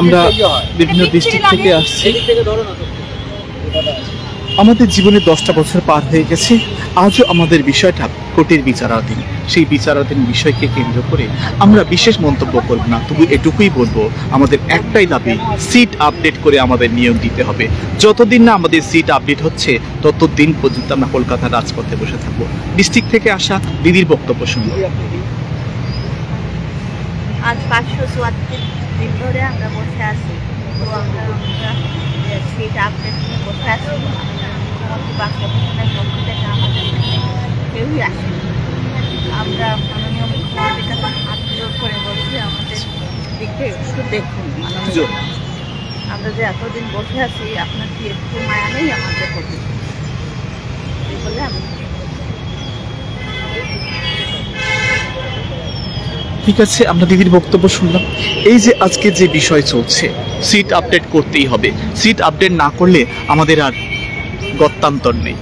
আমরা বিভিন্ন ডিস্ট্রিক্ট থেকে আসছি। আমাদের জীবনে 10টা বছর পার হয়ে গেছে, আজও আমাদের বিষয়টা কোর্টের বিচারাধীন। সেই বিচারাধীন বিষয়কে কেন্দ্র করে আমরা বিশেষ মন্তব্য করব না, তবু এটুকুই বলবো আমাদের একটাই দাবি, সিট আপডেট করে আমাদের নিয়োগ দিতে হবে। যতদিন না আমাদের সিট আপডেট হচ্ছে ততদিন পর্যন্ত আমরা কলকাতার রাজপথে বসে থাকবো। ডিস্ট্রিক্ট থেকে আসা দিদির বক্তব্য শুনবো। আজ 574 দিন ধরে আমরা বসে আছি, তো আমরা সিট আপডেট নিয়ে বসে আছি। আমরা মাননীয় মুখ্যমন্ত্রীর কাছে হাত জোর করে বলছি আমাদের দিকে একটু দেখুন। আমরা যে এতদিন বসে আছি, আপনার কি একটু মায়া নেই আমাদের প্রতি? বলে আমি ঠিক আছে, আমরা দিদির বক্তব্য শুনলাম। এই যে আজকে যে বিষয় চলছে, সিট আপডেট করতেই হবে। সিট আপডেট না করলে আমাদের আর গত্যান্তর নেই।